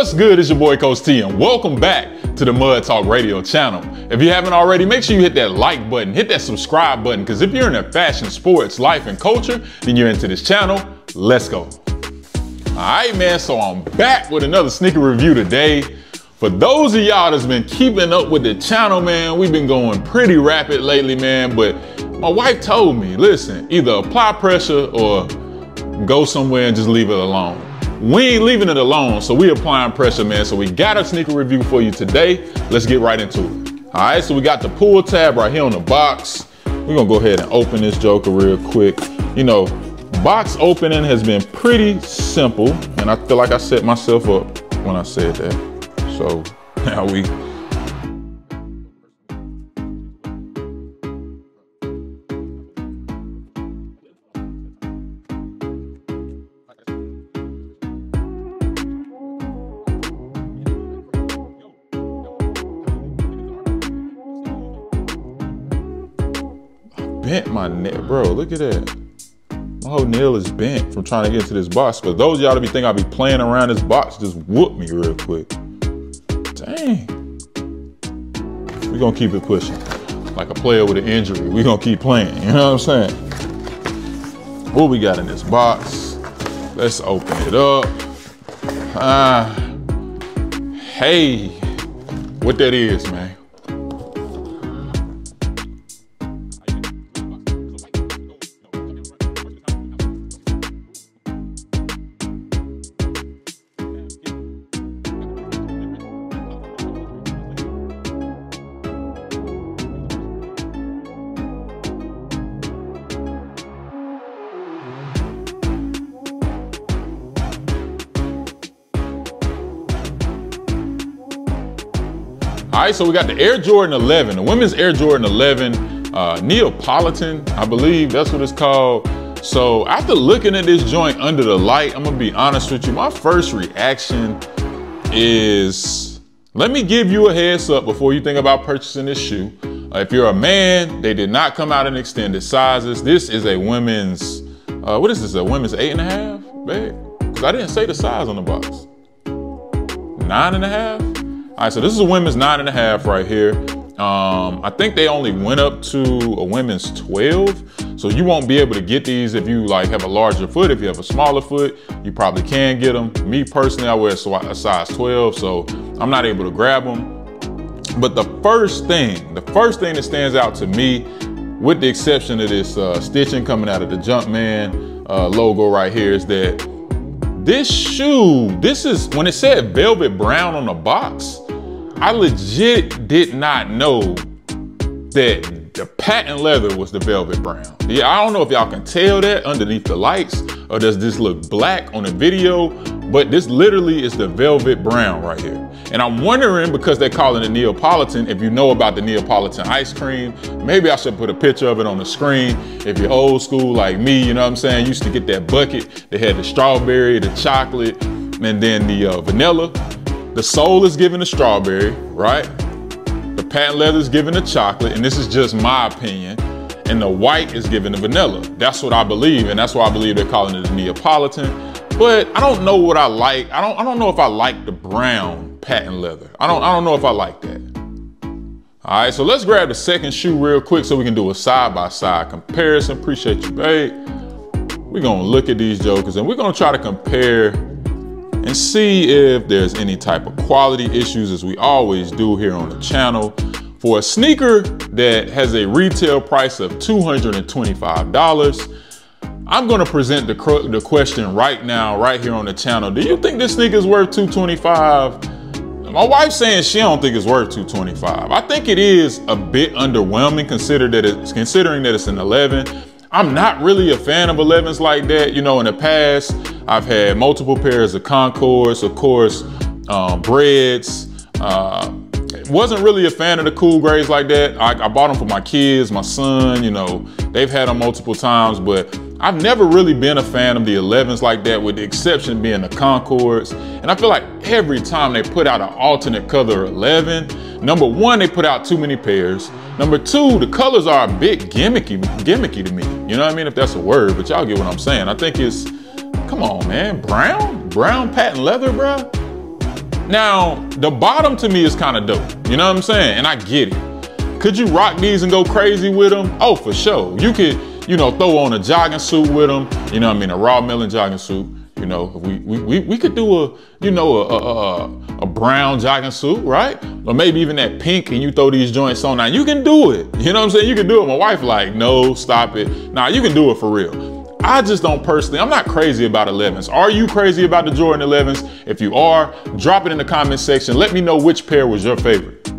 What's good? It's your boy Coach T, and welcome back to the Mud Talk Radio channel. If you haven't already, make sure you hit that like button, hit that subscribe button, because if you're into fashion, sports, life, and culture, then you're into this channel. Let's go. All right, man, so I'm back with another sneaker review today. For those of y'all that's been keeping up with the channel, man, we've been going pretty rapid lately, man, but my wife told me, listen, either apply pressure or go somewhere and just leave it alone. We ain't leaving it alone, so we applying pressure, man. So we got a sneaker review for you today. Let's get right into it. All right, so we got the pull tab right here on the box. We're gonna go ahead and open this joker real quick. You know, box opening has been pretty simple, and I feel like I set myself up when I said that. So now we... Bent my neck, bro. Look at that. My whole nail is bent from trying to get into this box. For those of y'all to be thinking I'll be playing around this box, just whoop me real quick. Dang. We're gonna keep it pushing. Like a player with an injury, we're gonna keep playing. You know what I'm saying? What we got in this box? Let's open it up. Hey, what that is, man. All right, so we got the Air Jordan 11, the women's Air Jordan 11, Neapolitan, I believe that's what it's called. So after looking at this joint under the light, I'm gonna be honest with you, my first reaction is, let me give you a heads up before you think about purchasing this shoe. If you're a man, they did not come out in extended sizes. This is a women's, what is this, a women's 8.5 bag? Because I didn't say the size on the box. 9.5? All right, so this is a women's 9.5 right here. I think they only went up to a women's 12. So you won't be able to get these if you like have a larger foot. If you have a smaller foot, you probably can get them. Me personally, I wear a size 12, so I'm not able to grab them. But the first thing that stands out to me, with the exception of this stitching coming out of the Jumpman logo right here, is that this shoe, this is, when it said velvet brown on the box, I legit did not know that the patent leather was the velvet brown. Yeah, I don't know if y'all can tell that underneath the lights, or does this look black on the video, but this literally is the velvet brown right here. And I'm wondering, because they're calling it Neapolitan, if you know about the Neapolitan ice cream, maybe I should put a picture of it on the screen. If you're old school like me, you know what I'm saying, used to get that bucket, they had the strawberry, the chocolate, and then the vanilla. The sole is given the strawberry, right? The patent leather is given the chocolate, and this is just my opinion. And the white is given the vanilla. That's what I believe, and that's why I believe they're calling it the Neapolitan. But I don't know what I like. I don't know if I like the brown patent leather. I don't know if I like that. All right, so let's grab the second shoe real quick so we can do a side-by-side comparison. Appreciate you, babe. We're gonna look at these jokers, and we're gonna try to compare and see if there's any type of quality issues, as we always do here on the channel. For a sneaker that has a retail price of $225, I'm gonna present the question right now, right here on the channel. Do you think this sneaker is worth $225? My wife's saying she don't think it's worth $225. I think it is a bit underwhelming considering that it's an 11. I'm not really a fan of 11s like that. You know, in the past, I've had multiple pairs of Concordes, of course, Breads. Wasn't really a fan of the Cool Grays like that. I bought them for my kids, my son, you know, they've had them multiple times, but I've never really been a fan of the 11s like that, with the exception being the Concordes. And I feel like every time they put out an alternate color 11, number one, they put out too many pairs. Number two, the colors are a bit gimmicky to me. You know what I mean? If that's a word, but y'all get what I'm saying. I think it's, come on, man, brown? Brown patent leather, bro? Now, the bottom to me is kind of dope. You know what I'm saying? And I get it. Could you rock these and go crazy with them? Oh, for sure. You could, you know, throw on a jogging suit with them. You know what I mean? A Raw Melon jogging suit. You know, we could do a, you know, a brown jogging suit, right? Or maybe even that pink, and you throw these joints on. Now you can do it. You know what I'm saying? You can do it. My wife like, no, stop it. Nah, you can do it for real. I just don't personally, I'm not crazy about 11s. Are you crazy about the Jordan 11s? If you are, drop it in the comment section. Let me know which pair was your favorite.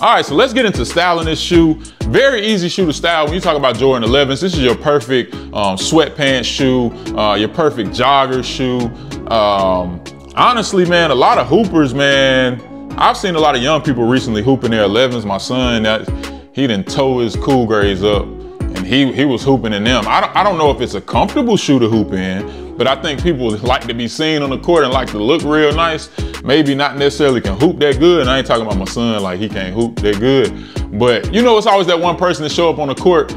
All right, so let's get into styling this shoe. Very easy shoe to style. When you talk about Jordan 11s, this is your perfect sweatpants shoe, your perfect jogger shoe. Honestly, man, a lot of hoopers, man. I've seen a lot of young people recently hooping their 11s. My son, he done tore his Cool Grays up, and he was hooping in them. I don't know if it's a comfortable shoe to hoop in, but I think people like to be seen on the court and like to look real nice. Maybe not necessarily can hoop that good, and I ain't talking about my son like he can't hoop that good. But you know, it's always that one person that show up on the court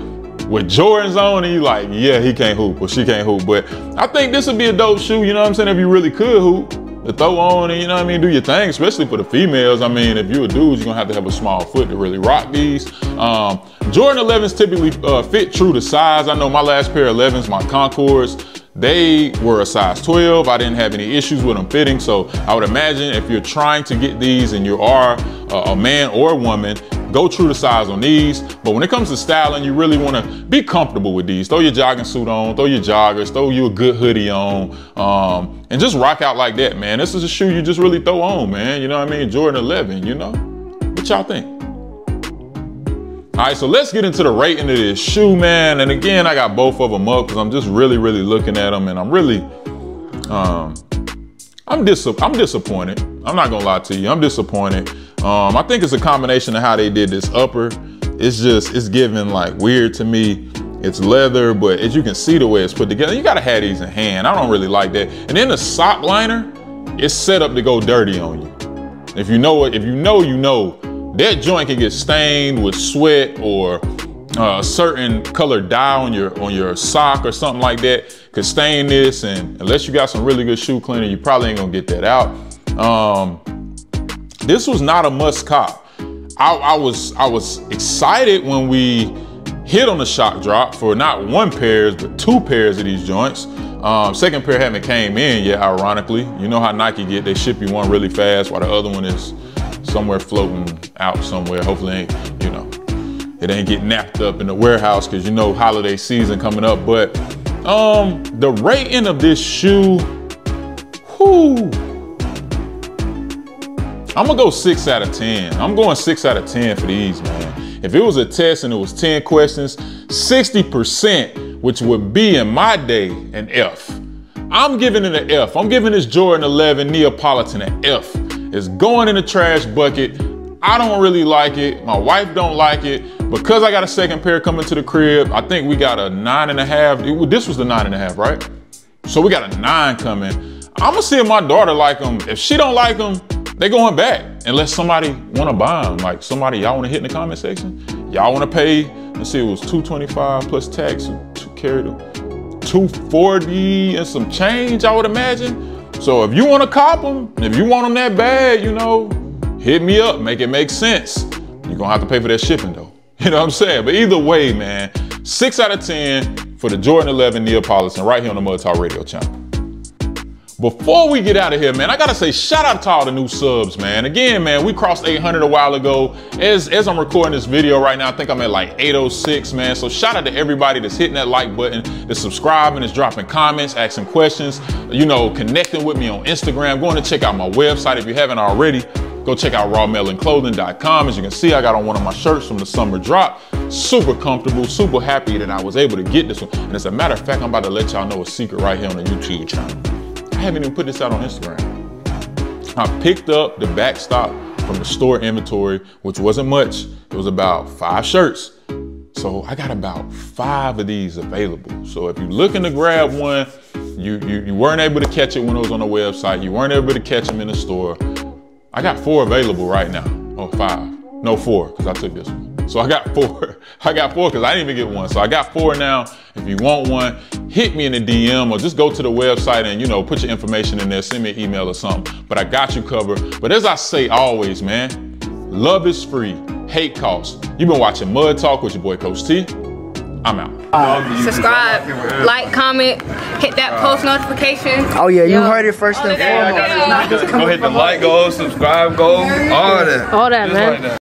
with Jordans on and you like, yeah, he can't hoop or she can't hoop. But I think this would be a dope shoe, you know what I'm saying, if you really could hoop, to throw on and, you know what I mean, do your thing, especially for the females. I mean, if you're a dude, you're gonna have to have a small foot to really rock these. Jordan 11s typically fit true to size. I know my last pair of 11s, my Concordes, they were a size 12. I didn't have any issues with them fitting. So I would imagine if you're trying to get these and you are a man or a woman, go true to size on these. But when it comes to styling, you really want to be comfortable with these. Throw your jogging suit on, throw your joggers, throw you a good hoodie on, and just rock out like that, man. This is a shoe you just really throw on, man. You know what I mean? Jordan 11, you know? What y'all think? All right, so let's get into the rating of this shoe, man. And again, I got both of them up because I'm just really looking at them, and I'm really, I'm disappointed. I'm not gonna lie to you, I'm disappointed. I think it's a combination of how they did this upper. It's just, it's giving like weird to me. It's leather, but as you can see the way it's put together, you gotta have these in hand. I don't really like that. And then the sock liner, it's set up to go dirty on you. If you know it, if you know, you know. That joint can get stained with sweat or a certain color dye on your sock or something like that. Could stain this, and unless you got some really good shoe cleaner, you probably ain't gonna get that out. This was not a must cop. I was excited when we hit on the shock drop for not one pairs, but two pairs of these joints. Second pair haven't came in yet, ironically. You know how Nike get, they ship you one really fast while the other one is somewhere floating out somewhere. Hopefully ain't, you know, it ain't get napped up in the warehouse, because you know, holiday season coming up. But the rating of this shoe, whoo, I'm gonna go 6 out of 10. I'm going 6 out of 10 for these, man. If it was a test and it was 10 questions, 60%, which would be in my day an F. I'm giving it an F. I'm giving this Jordan 11 Neapolitan an F. It's going in the trash bucket. I don't really like it. My wife don't like it. Because I got a second pair coming to the crib, I think we got a 9.5. This was the 9.5, right? So we got a 9 coming. I'm gonna see if my daughter like them. If she don't like them, they going back. Unless somebody wanna buy them. Like somebody y'all wanna hit in the comment section? Y'all wanna pay, let's see, it was $225 plus tax, $240 and some change, I would imagine. So if you want to cop them, if you want them that bad, you know, hit me up, make it make sense. You're going to have to pay for that shipping though. You know what I'm saying? But either way, man, 6 out of 10 for the Jordan 11 Neapolitan right here on the Mud Talk Radio channel. Before we get out of here, man, I got to say shout out to all the new subs, man. Again, man, we crossed 800 a while ago. As I'm recording this video right now, I think I'm at like 806, man. So shout out to everybody that's hitting that like button, that's subscribing, that's dropping comments, asking questions, you know, connecting with me on Instagram, going to check out my website. If you haven't already, go check out rawmelonclothing.com. As you can see, I got on one of my shirts from the summer drop. Super comfortable, super happy that I was able to get this one. And as a matter of fact, I'm about to let y'all know a secret right here on the YouTube channel. I haven't even put this out on Instagram. I picked up the backstock from the store inventory, which wasn't much. It was about 5 shirts. So I got about 5 of these available. So if you're looking to grab one, you weren't able to catch it when it was on the website, you weren't able to catch them in the store, I got 4 available right now. Oh, 5. No, 4, because I took this one. So I got four. I got four because I didn't even get one. So I got four now. If you want one, hit me in the DM or just go to the website and, you know, put your information in there, send me an email or something. But I got you covered. But as I say always, man, love is free. Hate costs. You've been watching Mud Talk with your boy Coach T. I'm out. Subscribe, like, comment, hit that post notification. Oh yeah, you heard it first and foremost. Go hit the like, go subscribe, go all that. All that, man.